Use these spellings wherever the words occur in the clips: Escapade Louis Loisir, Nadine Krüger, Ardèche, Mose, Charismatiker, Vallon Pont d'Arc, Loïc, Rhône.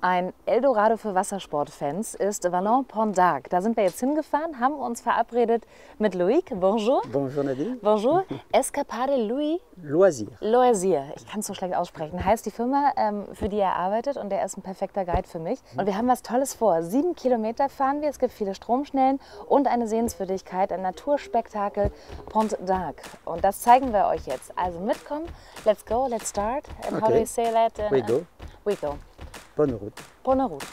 Ein Eldorado für Wassersportfans ist Vallon Pont d'Arc. Da sind wir jetzt hingefahren, haben uns verabredet mit Loïc. Bonjour. Bonjour Nadine. Bonjour. Escapade Louis Loisir. Loisir. Ich kann es so schlecht aussprechen. Heißt die Firma, für die er arbeitet, und der ist ein perfekter Guide für mich. Und wir haben was Tolles vor. 7 Kilometer fahren wir. Es gibt viele Stromschnellen und eine Sehenswürdigkeit, ein Naturspektakel Pont d'Arc. Und das zeigen wir euch jetzt. Also mitkommen. Let's go. Let's start. And how do you say that? We go. We go. Bonne route. Bonne route.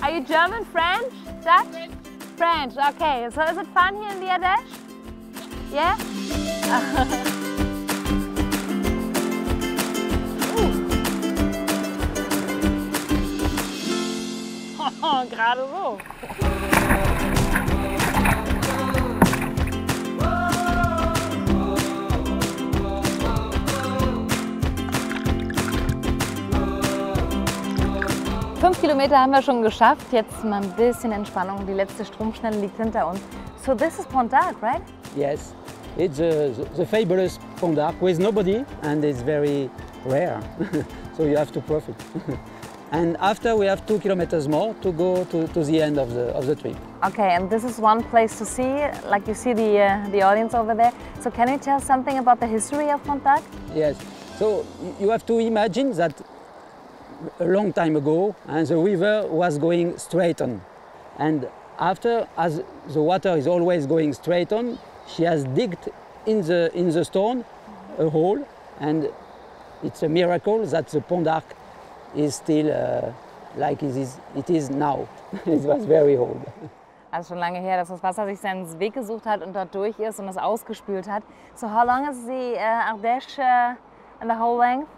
Are you German, French, Dutch? French. French, okay. So is it fun here in the Ardèche? Yeah? Yeah? Oh, gerade so. Fünf Kilometer haben wir schon geschafft. Jetzt mal ein bisschen Entspannung. Die letzte Stromschnelle liegt hinter uns. So this is Pont d'Arc, right? Yes, it's the fabulous Pont d'Arc with nobody, and it's very rare. So you have to profit. And after we have 2 kilometers more to go to the end of the trip. Okay, and this is one place to see, like you see the audience over there. So can you tell us something about the history of Pont d'Arc? Yes. So you have to imagine that a long time ago, and the river was going straight on, and after, as the water is always going straight on, she has digged in the stone a hole, and it's a miracle that the Pont d'Arc is still like it is now. It was very old. Also schon lange her, dass das Wasser sich seinen Weg gesucht hat und dort durch ist und es ausgespült hat. So how long is the Ardèche in the whole length?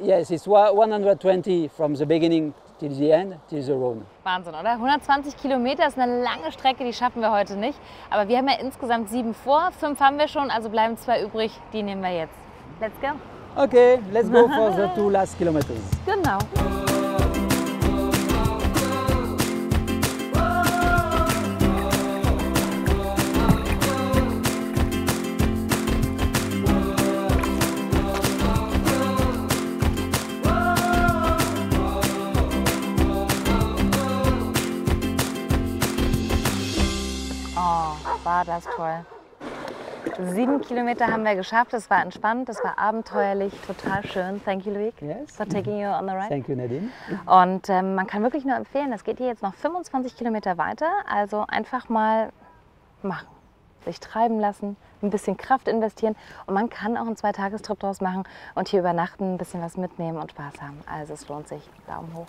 Yes, it's 120 from the beginning till the end, till the Rhône. Wahnsinn, oder? 120 Kilometer ist eine lange Strecke, die schaffen wir heute nicht. Aber wir haben ja insgesamt 7 vor, 5 haben wir schon, also bleiben 2 übrig, die nehmen wir jetzt. Let's go! Okay, let's go for the 2 last kilometers. Genau. Oh, war das toll. 7 Kilometer haben wir geschafft. Es war entspannt, es war abenteuerlich, total schön. Thank you, Loïc, for taking you on the ride. Thank you, Nadine. Und man kann wirklich nur empfehlen, es geht hier jetzt noch 25 Kilometer weiter. Also einfach mal machen, sich treiben lassen, ein bisschen Kraft investieren. Und man kann auch einen 2-Tagestrip draus machen und hier übernachten, ein bisschen was mitnehmen und Spaß haben. Also es lohnt sich. Daumen hoch.